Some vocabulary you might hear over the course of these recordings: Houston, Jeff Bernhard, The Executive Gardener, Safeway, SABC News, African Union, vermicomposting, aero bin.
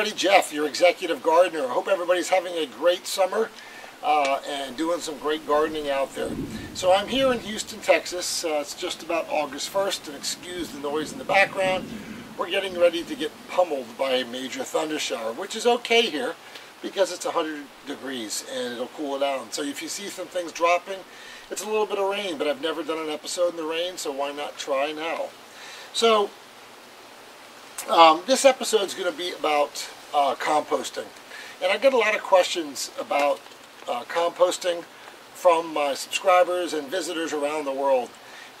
everybody, Jeff, your executive gardener. I hope everybody's having a great summer and doing some great gardening out there. So I'm here in Houston, Texas. It's just about August 1st, and excuse the noise in the background. We're getting ready to get pummeled by a major thunder shower, which is okay here because it's 100 degrees and it'll cool it down. So if you see some things dropping, it's a little bit of rain, but I've never done an episode in the rain, so why not try now? So this episode is going to be about composting, and I get a lot of questions about composting from my subscribers and visitors around the world,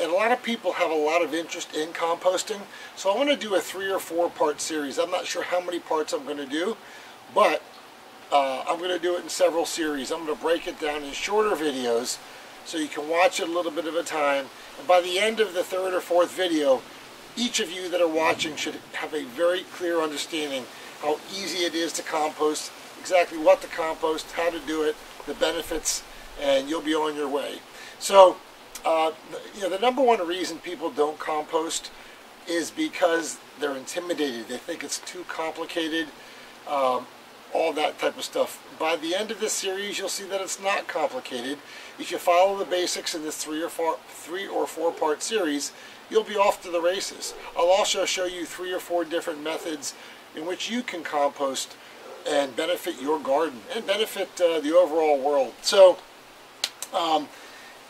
and a lot of people have a lot of interest in composting. So I want to do a 3 or 4 part series. I'm not sure how many parts I'm going to do, but I'm going to do it in several series. I'm going to break it down in shorter videos so you can watch it a little bit at a time, and by the end of the 3rd or 4th video, each of you that are watching should have a very clear understanding how easy it is to compost, exactly what to compost, how to do it, the benefits, and you'll be on your way. So, you know, the #1 reason people don't compost is because they're intimidated. They think it's too complicated, all that type of stuff. By the end of this series, you'll see that it's not complicated. If you follow the basics in this 3 or 4 part series, you'll be off to the races. I'll also show you 3 or 4 different methods in which you can compost and benefit your garden and benefit the overall world. So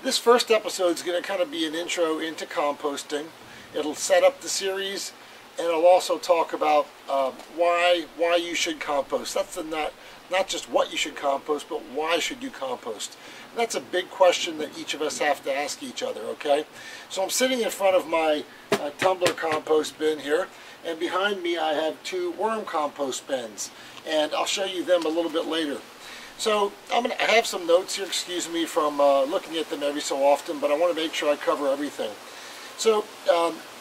this first episode is going to kind of be an intro into composting. It'll set up the series, and I'll also talk about why you should compost. That's not just what you should compost, but why should you compost? And that's a big question that each of us have to ask each other, okay? So I'm sitting in front of my tumbler compost bin here, and behind me I have 2 worm compost bins, and I'll show you them a little bit later. So I have some notes here, excuse me, from looking at them every so often, but I want to make sure I cover everything. So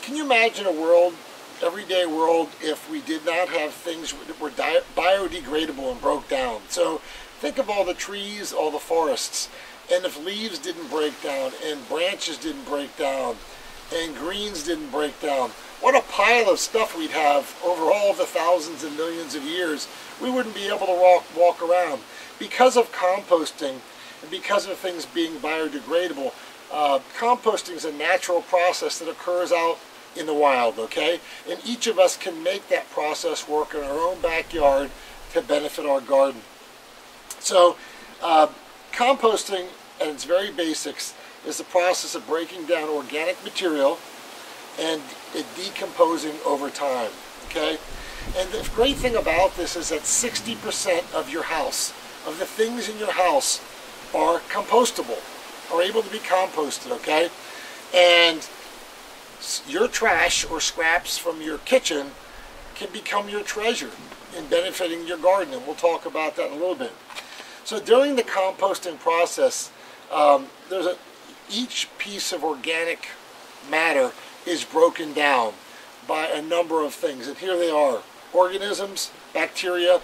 can you imagine a world, everyday world, if we did not have things that were biodegradable and broke down? So think of all the trees, all the forests, and if leaves didn't break down, and branches didn't break down, and greens didn't break down, what a pile of stuff we'd have over all the thousands and millions of years. We wouldn't be able to walk around. Because of composting, and because of things being biodegradable, composting is a natural process that occurs out in the wild, okay? And each of us can make that process work in our own backyard to benefit our garden. So composting at its very basics is the process of breaking down organic material and it decomposing over time, okay? And the great thing about this is that 60% of your house, of the things in your house, are compostable, are able to be composted, okay? And your trash or scraps from your kitchen can become your treasure in benefiting your garden, and we'll talk about that in a little bit. So during the composting process, each piece of organic matter is broken down by a number of things, and here they are: organisms, bacteria,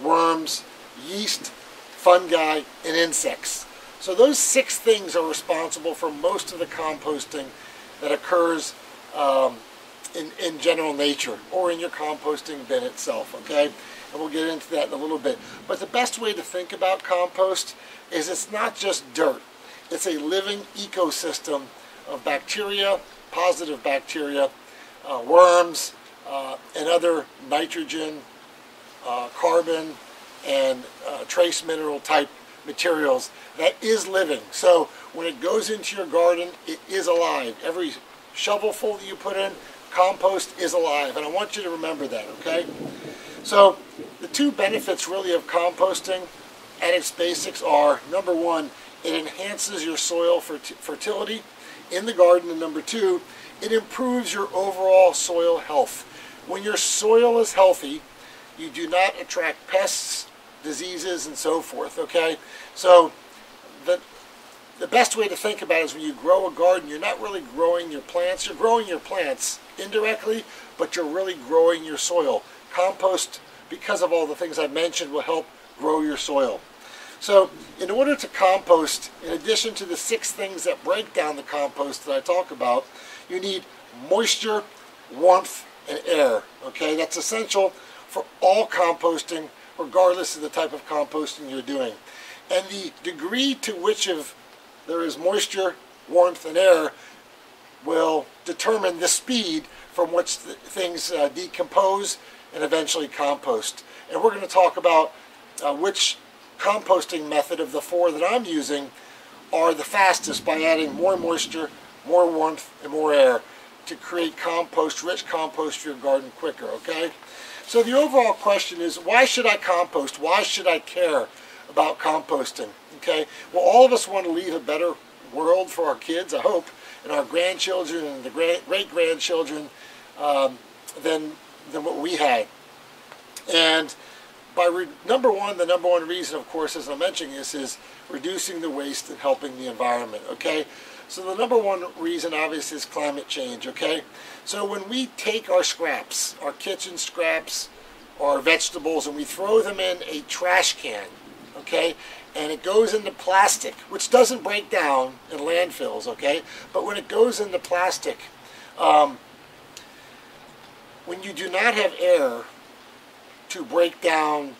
worms, yeast, fungi, and insects. So those 6 things are responsible for most of the composting that occurs in general nature or in your composting bin itself, okay? And we'll get into that in a little bit. But the best way to think about compost is it's not just dirt. It's a living ecosystem of bacteria, positive bacteria, worms, and other nitrogen, carbon, and trace mineral type materials that is living. So when it goes into your garden, it is alive. Every shovelful that you put in compost is alive, and I want you to remember that, okay? So the 2 benefits really of composting at its basics are, #1, it enhances your soil fertility in the garden, and #2, it improves your overall soil health. When your soil is healthy, you do not attract pests, diseases, and so forth, okay? So the best way to think about it is when you grow a garden, you're not really growing your plants. You're growing your plants indirectly, but you're really growing your soil. Compost, because of all the things I mentioned, will help grow your soil. So in order to compost, in addition to the 6 things that break down the compost that I talk about, you need moisture, warmth, and air, okay? That's essential for all composting, regardless of the type of composting you're doing. And the degree to which there is moisture, warmth, and air will determine the speed from which things decompose and eventually compost. And we're going to talk about which composting method of the four that I'm using are the fastest by adding more moisture, more warmth, and more air to create rich compost for your garden quicker, okay? So the overall question is, why should I compost? Why should I care about composting, okay? Well, all of us want to leave a better world for our kids, I hope, and our grandchildren and the great-grandchildren than what we had. And the number one reason, of course, as I'm mentioning this, is reducing the waste and helping the environment, okay? So the number one reason, obviously, is climate change, okay? So when we take our scraps, our kitchen scraps, our vegetables, and we throw them in a trash can, okay, and it goes into plastic, which doesn't break down in landfills, okay? But when it goes into plastic, when you do not have air to break down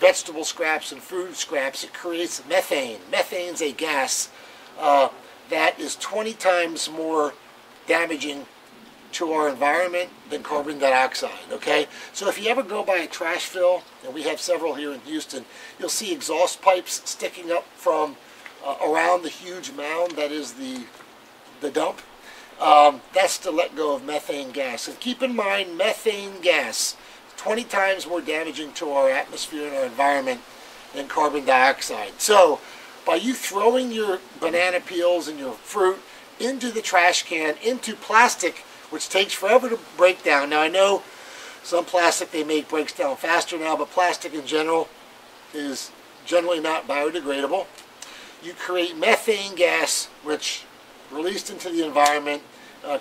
vegetable scraps and food scraps, it creates methane. Methane's a gas that is 20 times more damaging to our environment than carbon dioxide, okay? So if you ever go by a trash fill, and we have several here in Houston, you'll see exhaust pipes sticking up from around the huge mound that is the dump. That's to let go of methane gas. And keep in mind, methane gas is 20 times more damaging to our atmosphere and our environment than carbon dioxide. So by you throwing your banana peels and your fruit into the trash can, into plastic, which takes forever to break down. Now I know some plastic they make breaks down faster now, but plastic in general is generally not biodegradable. You create methane gas, which released into the environment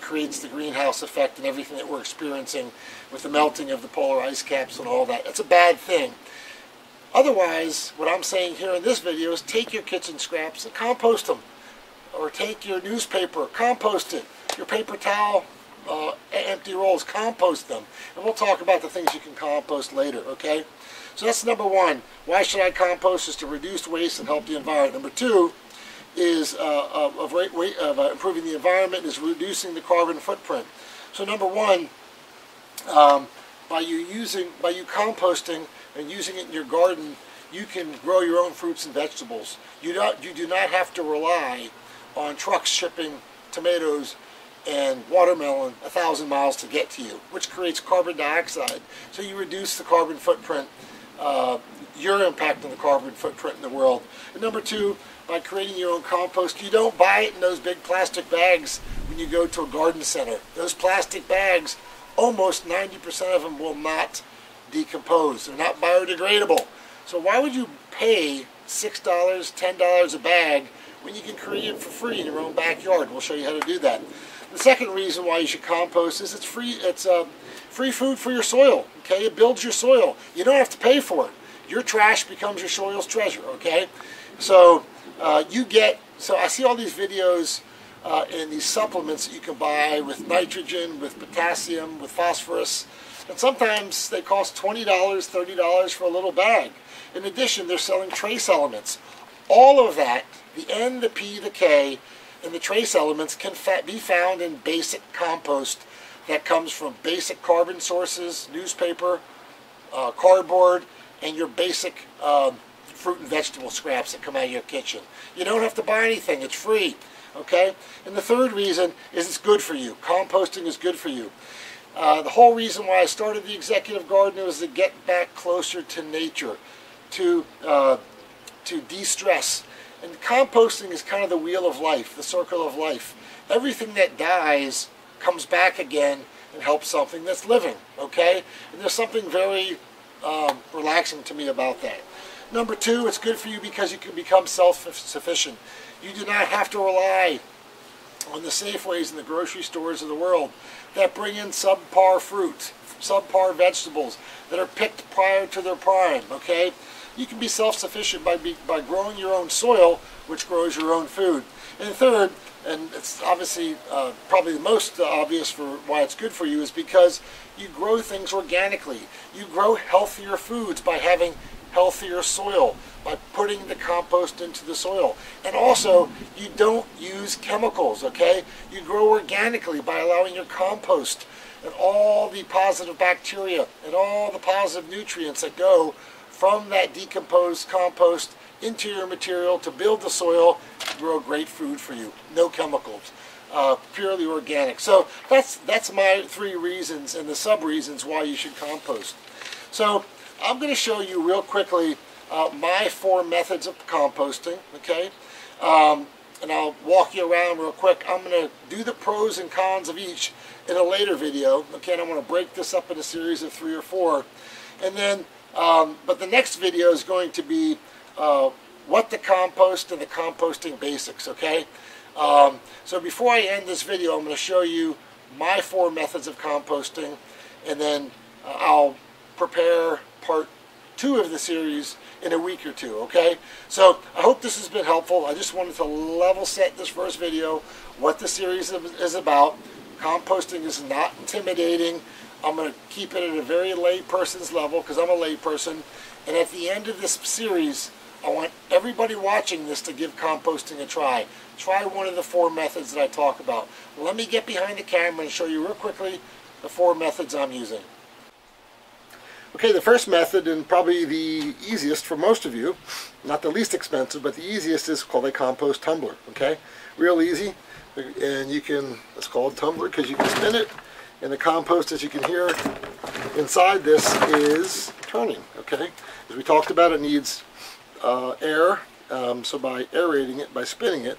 creates the greenhouse effect and everything that we're experiencing with the melting of the polar ice caps and all that. That's a bad thing. Otherwise, what I'm saying here in this video is take your kitchen scraps and compost them. Or take your newspaper, compost it. Your paper towel, empty rolls, compost them. And we'll talk about the things you can compost later, okay? So that's number one. Why should I compost? Is to reduce waste and help the environment. Number two is improving the environment is reducing the carbon footprint. So number one, by you composting and using it in your garden, you can grow your own fruits and vegetables. You do not have to rely on trucks shipping tomatoes and watermelon 1,000 miles to get to you, which creates carbon dioxide. So you reduce the carbon footprint, your impact on the carbon footprint in the world. And number two, by creating your own compost, you don't buy it in those big plastic bags when you go to a garden center. Those plastic bags, almost 90% of them will not decompose. They're not biodegradable. So why would you pay $6, $10 a bag when you can create it for free in your own backyard? We'll show you how to do that. The second reason why you should compost is it's free food for your soil, okay? It builds your soil. You don't have to pay for it. Your trash becomes your soil's treasure, okay? So I see all these videos and these supplements that you can buy with nitrogen, with potassium, with phosphorus, and sometimes they cost $20, $30 for a little bag. In addition, they're selling trace elements. All of that, the N, the P, the K, and the trace elements can be found in basic compost that comes from basic carbon sources, newspaper, cardboard, and your basic fruit and vegetable scraps that come out of your kitchen. You don't have to buy anything. It's free, okay? And the third reason is it's good for you. Composting is good for you. The whole reason why I started The Executive Gardener was to get back closer to nature, to de-stress. And composting is kind of the wheel of life, the circle of life. Everything that dies comes back again and helps something that's living, okay? And there's something very relaxing to me about that. Number two, it's good for you because you can become self-sufficient. You do not have to rely on the Safeways and the grocery stores of the world that bring in subpar fruit, subpar vegetables that are picked prior to their prime, okay? you can be self-sufficient by growing your own soil, which grows your own food. And third, and it's obviously probably the most obvious for why it's good for you, is because you grow things organically. You grow healthier foods by having healthier soil, by putting the compost into the soil. And also, you don't use chemicals, okay? You grow organically by allowing your compost and all the positive bacteria and all the positive nutrients that go from that decomposed compost into your material to build the soil, grow great food for you. No chemicals, purely organic. So that's my three reasons and the sub-reasons why you should compost. So I'm going to show you real quickly my four methods of composting, okay? And I'll walk you around real quick. I'm going to do the pros and cons of each in a later video, okay? And I'm going to break this up in a series of 3 or 4. And then, but the next video is going to be what to compost and the composting basics, okay? So before I end this video, I'm going to show you my 4 methods of composting, and then I'll prepare part 2 of the series in a week or 2, okay? So I hope this has been helpful. I just wanted to level set this first video, what the series is about. Composting is not intimidating. I'm going to keep it at a very lay person's level because I'm a lay person. And at the end of this series, I want everybody watching this to give composting a try. Try one of the 4 methods that I talk about. Let me get behind the camera and show you real quickly the 4 methods I'm using. Okay, the first method, and probably the easiest for most of you, not the least expensive, but the easiest, is called a compost tumbler, okay? Real easy, and you can, it's called a tumbler because you can spin it, and the compost, as you can hear inside this, is turning, okay? As we talked about, it needs air, so by aerating it, by spinning it,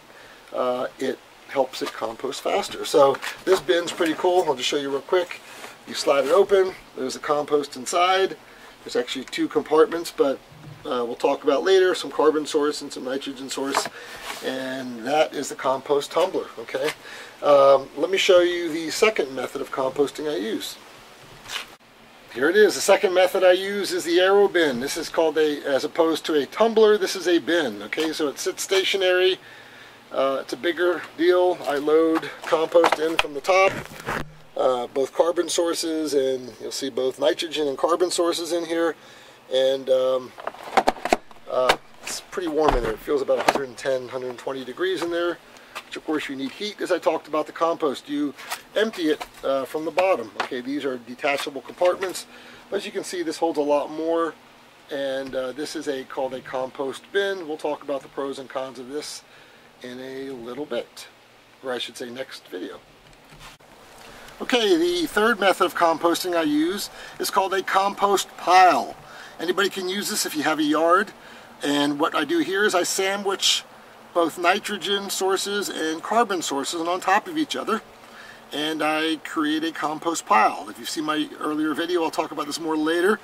it helps it compost faster. So this bin's pretty cool. I'll just show you real quick. You slide it open, there's the compost inside. There's actually 2 compartments, but we'll talk about later, some carbon source and some nitrogen source, and that is the compost tumbler, okay? Let me show you the second method of composting I use. Here it is. The second method I use is the aero bin. This is called a, as opposed to a tumbler, this is a bin, okay? So it sits stationary. It's a bigger deal. I load compost in from the top. Both carbon sources, and you'll see both nitrogen and carbon sources in here, and it's pretty warm in there. It feels about 110, 120 degrees in there, which of course you need heat. As I talked about the compost, you empty it from the bottom. Okay, these are detachable compartments, but as you can see, this holds a lot more, and this is called a compost bin. We'll talk about the pros and cons of this in a little bit, or I should say next video. Okay, the third method of composting I use is called a compost pile. Anybody can use this if you have a yard. And what I do here is I sandwich both nitrogen sources and carbon sources on top of each other, and I create a compost pile. If you've seen my earlier video, I'll talk about this more later,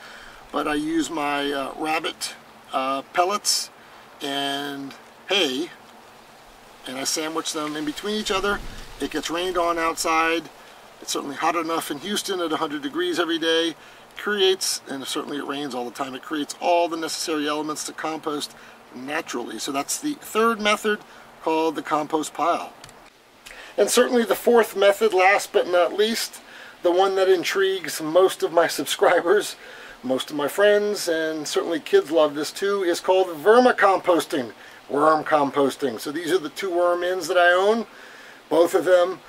but I use my rabbit pellets and hay, and I sandwich them in between each other. It gets rained on outside. It's certainly hot enough in Houston at 100 degrees every day. It creates, and certainly it rains all the time, it creates all the necessary elements to compost naturally. So that's the third method, called the compost pile. And certainly the fourth method, last but not least, the one that intrigues most of my subscribers, most of my friends, and certainly kids love this too, is called vermicomposting, worm composting. So these are the 2 worm ends that I own, both of them,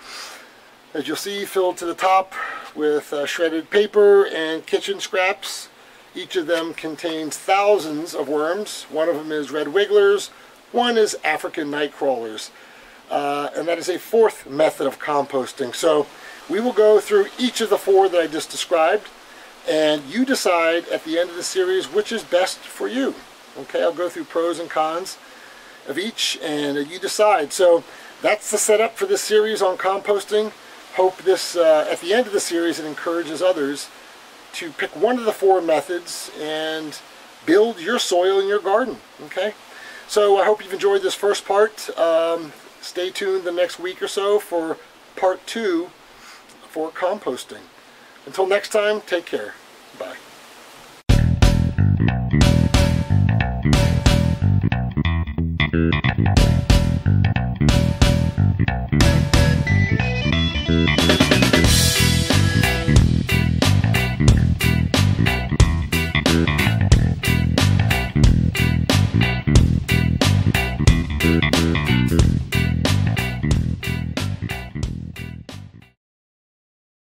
as you'll see, filled to the top with shredded paper and kitchen scraps. Each of them contains thousands of worms. One of them is red wigglers, one is African night crawlers. And that is a fourth method of composting. So we will go through each of the 4 that I just described, and you decide at the end of the series which is best for you. Okay, I'll go through pros and cons of each, and you decide. So that's the setup for this series on composting. Hope this, at the end of the series, it encourages others to pick one of the 4 methods and build your soil in your garden, okay? So I hope you've enjoyed this first part. Stay tuned the next week or so for part 2 for composting. Until next time, take care. Bye.